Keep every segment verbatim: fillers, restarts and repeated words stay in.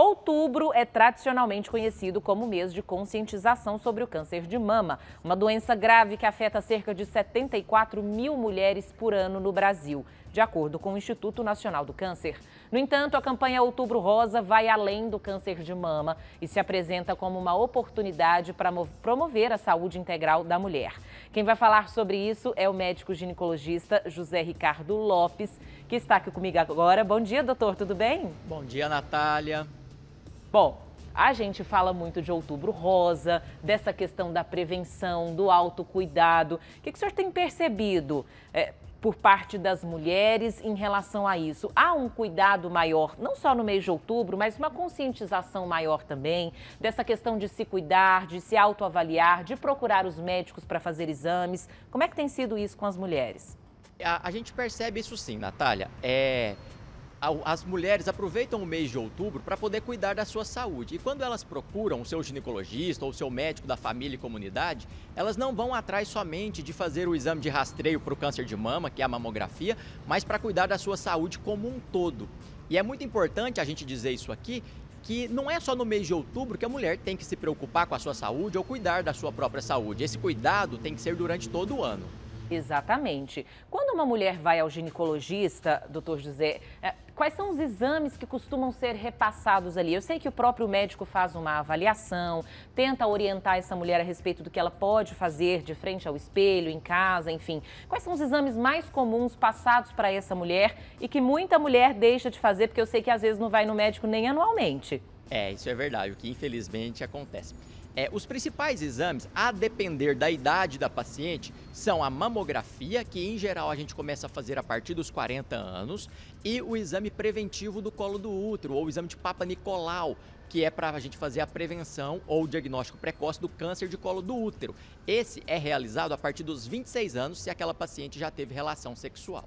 Outubro é tradicionalmente conhecido como mês de conscientização sobre o câncer de mama, uma doença grave que afeta cerca de setenta e quatro mil mulheres por ano no Brasil, de acordo com o Instituto Nacional do Câncer. No entanto, a campanha Outubro Rosa vai além do câncer de mama e se apresenta como uma oportunidade para promover a saúde integral da mulher. Quem vai falar sobre isso é o médico ginecologista José Ricardo Lopes, que está aqui comigo agora. Bom dia, doutor, tudo bem? Bom dia, Natália. Bom, a gente fala muito de Outubro Rosa, dessa questão da prevenção, do autocuidado. O que, que o senhor tem percebido é, por parte das mulheres em relação a isso? Há um cuidado maior, não só no mês de outubro, mas uma conscientização maior também, dessa questão de se cuidar, de se autoavaliar, de procurar os médicos para fazer exames. Como é que tem sido isso com as mulheres? A, a gente percebe isso sim, Natália. É... As mulheres aproveitam o mês de outubro para poder cuidar da sua saúde. E quando elas procuram o seu ginecologista ou o seu médico da família e comunidade, elas não vão atrás somente de fazer o exame de rastreio para o câncer de mama, que é a mamografia, mas para cuidar da sua saúde como um todo. E é muito importante a gente dizer isso aqui, que não é só no mês de outubro que a mulher tem que se preocupar com a sua saúde ou cuidar da sua própria saúde. Esse cuidado tem que ser durante todo o ano. Exatamente. Quando uma mulher vai ao ginecologista, doutor José, quais são os exames que costumam ser repassados ali? Eu sei que o próprio médico faz uma avaliação, tenta orientar essa mulher a respeito do que ela pode fazer de frente ao espelho, em casa, enfim. Quais são os exames mais comuns passados para essa mulher e que muita mulher deixa de fazer, porque eu sei que às vezes não vai no médico nem anualmente? É, isso é verdade, o que infelizmente acontece. É, os principais exames, a depender da idade da paciente, são a mamografia, que em geral a gente começa a fazer a partir dos quarenta anos, e o exame preventivo do colo do útero, ou o exame de Papanicolau, que é para a gente fazer a prevenção ou o diagnóstico precoce do câncer de colo do útero. Esse é realizado a partir dos vinte e seis anos, se aquela paciente já teve relação sexual.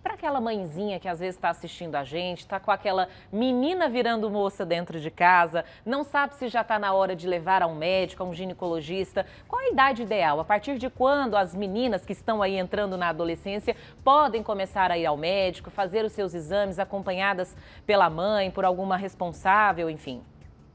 Para aquela mãezinha que às vezes está assistindo a gente, está com aquela menina virando moça dentro de casa, não sabe se já está na hora de levar a um médico, a um ginecologista, qual a idade ideal? A partir de quando as meninas que estão aí entrando na adolescência podem começar a ir ao médico, fazer os seus exames acompanhadas pela mãe, por alguma responsável, enfim?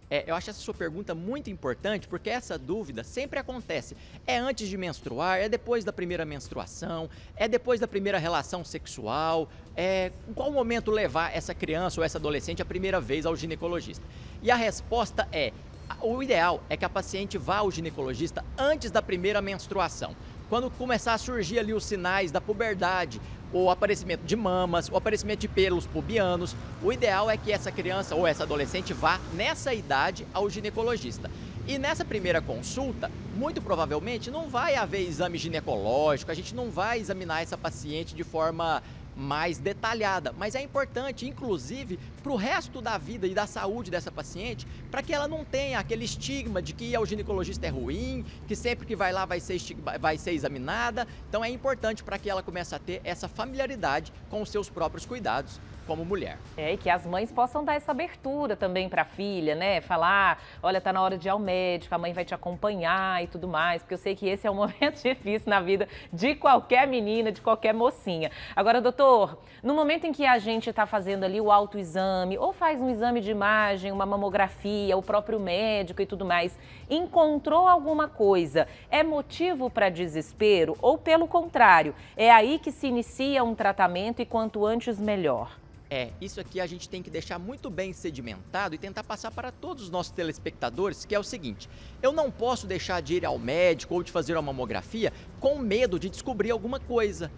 É, eu acho essa sua pergunta muito importante, porque essa dúvida sempre acontece. É antes de menstruar, é depois da primeira menstruação, é depois da primeira relação sexual, é em qual momento levar essa criança ou essa adolescente a primeira vez ao ginecologista? E a resposta é, o ideal é que a paciente vá ao ginecologista antes da primeira menstruação. Quando começar a surgir ali os sinais da puberdade, o aparecimento de mamas, o aparecimento de pelos pubianos, o ideal é que essa criança ou essa adolescente vá nessa idade ao ginecologista. E nessa primeira consulta, muito provavelmente não vai haver exame ginecológico, a gente não vai examinar essa paciente de forma mais detalhada, mas é importante, inclusive, para o resto da vida e da saúde dessa paciente, para que ela não tenha aquele estigma de que ir ao ginecologista é ruim, que sempre que vai lá vai ser, estigma, vai ser examinada. Então é importante para que ela comece a ter essa familiaridade com os seus próprios cuidados como mulher. É, e que as mães possam dar essa abertura também para a filha, né? Falar, olha, tá na hora de ir ao médico, a mãe vai te acompanhar e tudo mais, porque eu sei que esse é um momento difícil na vida de qualquer menina, de qualquer mocinha. Agora, doutor, no momento em que a gente tá fazendo ali o autoexame, ou faz um exame de imagem, uma mamografia, o próprio médico e tudo mais, encontrou alguma coisa, é motivo para desespero? Ou pelo contrário, é aí que se inicia um tratamento e quanto antes melhor? É, isso aqui a gente tem que deixar muito bem sedimentado e tentar passar para todos os nossos telespectadores, que é o seguinte: eu não posso deixar de ir ao médico ou de fazer uma mamografia com medo de descobrir alguma coisa,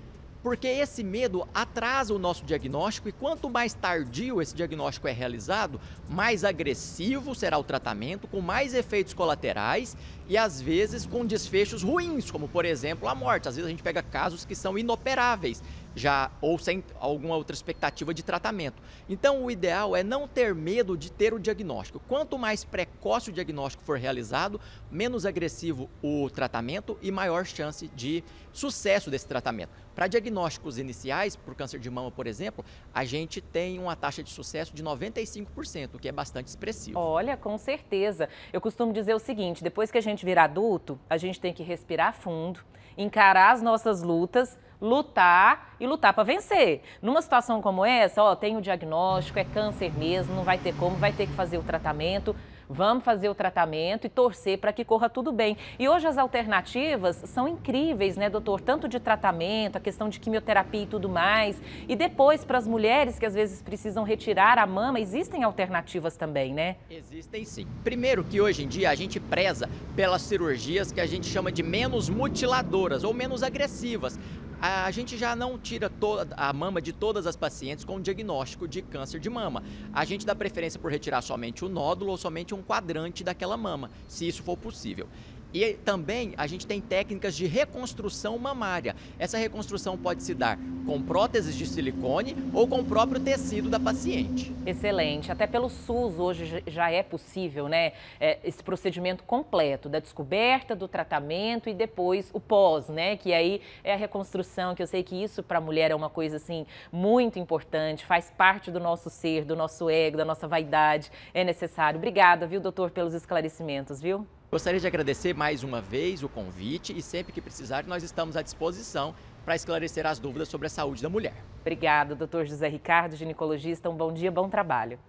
porque esse medo atrasa o nosso diagnóstico e quanto mais tardio esse diagnóstico é realizado, mais agressivo será o tratamento, com mais efeitos colaterais e às vezes com desfechos ruins, como por exemplo a morte. Às vezes a gente pega casos que são inoperáveis, já ou sem alguma outra expectativa de tratamento. Então o ideal é não ter medo de ter o diagnóstico. Quanto mais precoce o diagnóstico for realizado, menos agressivo o tratamento e maior chance de sucesso desse tratamento. Para diagnósticos iniciais, para o câncer de mama, por exemplo, a gente tem uma taxa de sucesso de noventa e cinco por cento, o que é bastante expressivo. Olha, com certeza. Eu costumo dizer o seguinte, depois que a gente virar adulto, a gente tem que respirar fundo, encarar as nossas lutas, lutar e lutar para vencer. Numa situação como essa, ó, tem o diagnóstico, é câncer mesmo, não vai ter como, vai ter que fazer o tratamento. Vamos fazer o tratamento e torcer para que corra tudo bem. E hoje as alternativas são incríveis, né, doutor? Tanto de tratamento, a questão de quimioterapia e tudo mais. E depois, para as mulheres que às vezes precisam retirar a mama, existem alternativas também, né? Existem sim. Primeiro que hoje em dia a gente preza pelas cirurgias que a gente chama de menos mutiladoras ou menos agressivas. A gente já não tira toda a mama de todas as pacientes com diagnóstico de câncer de mama. A gente dá preferência por retirar somente o nódulo ou somente um quadrante daquela mama, se isso for possível. E também a gente tem técnicas de reconstrução mamária. Essa reconstrução pode se dar com próteses de silicone ou com o próprio tecido da paciente. Excelente. Até pelo SUS hoje já é possível, né, esse procedimento completo da descoberta, do tratamento e depois o pós, né, que aí é a reconstrução, que eu sei que isso para a mulher é uma coisa assim muito importante, faz parte do nosso ser, do nosso ego, da nossa vaidade, é necessário. Obrigada, viu, doutor, pelos esclarecimentos, viu? Gostaria de agradecer mais uma vez o convite e sempre que precisar, nós estamos à disposição para esclarecer as dúvidas sobre a saúde da mulher. Obrigada, doutor José Ricardo, ginecologista. Um bom dia, bom trabalho.